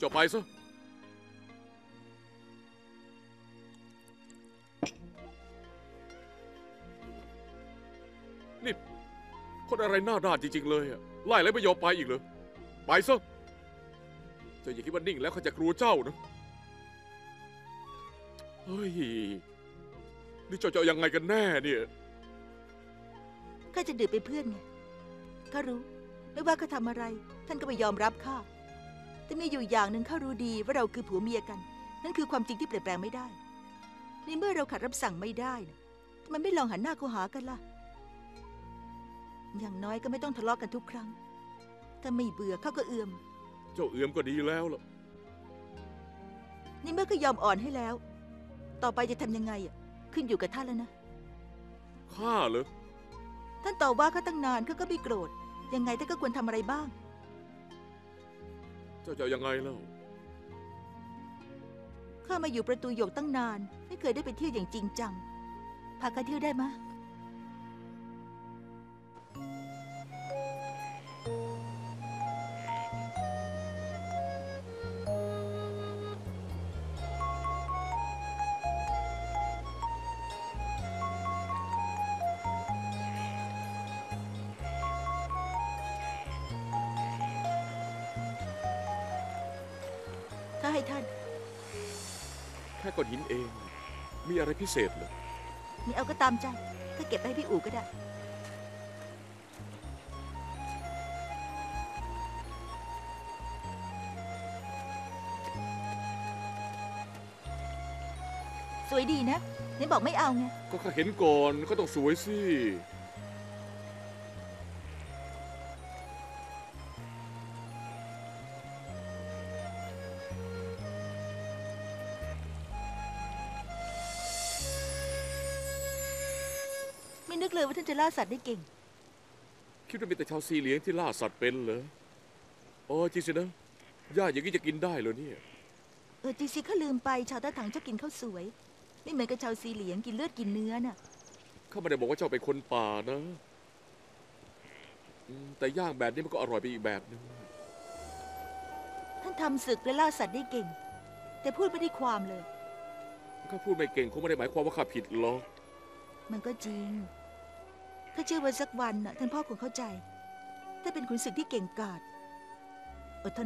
เจ้าไปซะนี่คนอะไรหน้าด้านจริงๆเลยอะไล่แล้วไม่ยอมไปอีกเหรอไปซะเจ้าอย่าคิดว่านิ่งแล้วเขาจะกลัวเจ้านะเฮ้ยนี่เจ้าจะยังไงกันแน่เนี่ยข้าจะดื้อเป็นเพื่อนไงข้ารู้ไม่ว่าเขาทำอะไรท่านก็ไม่ยอมรับข้าแต่มีอยู่อย่างหนึ่งข้ารู้ดีว่าเราคือผัวเมียกันนั่นคือความจริงที่เปลี่ยนแปลงไม่ได้ในเมื่อเราขัดรับสั่งไม่ได้ทำไมไม่ลองหันหน้าเข้าหากันล่ะอย่างน้อยก็ไม่ต้องทะเลาะกันทุกครั้งถ้าไม่เบื่อข้าก็เอื่อมเจ้าเอื้อมก็ดีแล้วล่ะในเมื่อก็ยอมอ่อนให้แล้วต่อไปจะทำยังไงอ่ะขึ้นอยู่กับท่านแล้วนะข้าเหรอท่านตอบว่าข้าตั้งนานข้าก็ไม่โกรธยังไงท่านก็ควรทำอะไรบ้างเจ้าจะยังไงเล่าข้ามาอยู่ประตูหยกตั้งนานไม่เคยได้ไปเที่ยวอย่างจริงจังพาข้าเที่ยวได้ไหมแค่ก้อนหินเองมีอะไรพิเศษเหรอนี่เอาก็ตามใจถ้าเก็บไปให้พี่อู๋ก็ได้สวยดีนะนี่บอกไม่เอาไงก็ข้าเห็นก่อนก็ต้องสวยสิว่าท่านจะล่าสัตว์ได้เก่งคิดว่ามีแต่ชาวซีเลี้ยงที่ล่าสัตว์เป็นเหรออ๋อจริงสินะหญ้าอย่างนี้จะกินได้เหรอเนี่ยจริงสิข้าลืมไปชาวตาถังชอบกินข้าวสวยไม่เหมือนกับชาวซีเลี้ยงกินเลือดกินเนื้อน่ะข้าไม่ได้บอกว่าเจ้าเป็นคนป่านะแต่ย่างแบบนี้มันก็อร่อยไปอีกแบบนึงท่านทำศึกและล่าสัตว์ได้เก่งแต่พูดไม่ได้ความเลยข้าพูดไม่เก่งคงไม่ได้หมายความว่าข้าผิดหรอกมันก็จริงข้าเชื่อว่าสักวันน่ะท่านพ่อคงเข้าใจถ้าเป็นขุนศึกที่เก่งกาจอดท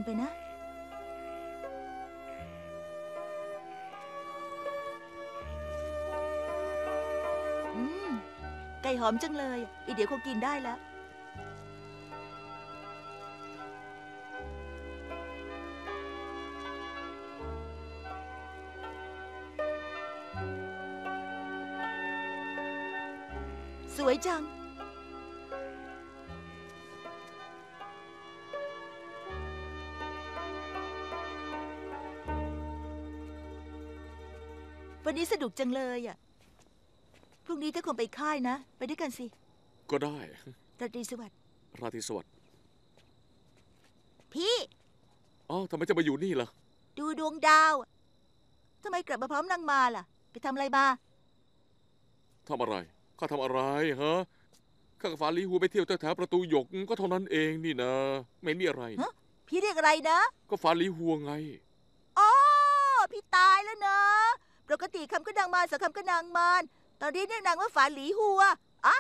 นไปนะไก่หอมจังเลยอีเดี๋ยวคงกินได้แล้วสวยจังวันนี้สนุกจังเลยอ่ะพรุ่งนี้ถ้าคงไปค่ายนะไปด้วยกันสิก็ได้ราตรีสวัสดิ์ราตรีสวัสดิ์พี่อ๋อทำไมจะมาอยู่นี่ล่ะดูดวงดาวทำไมกลับมาพร้อมนางมาล่ะไปทำอะไรมาทำอะไรข้าทำอะไรฮะข้ากับฟ้าลีฮูไปเที่ยวแถวประตูหยกก็เท่านั้นเองนี่นะไม่มีอะไรพี่เรียกอะไรนะก็ฟ้าลีฮูไงอ๋อพี่ตายแล้วนะปกติคำก็นางมารสองคำก็นางมารตอนนี้เรียกนางว่าฝาหลีหัวอะ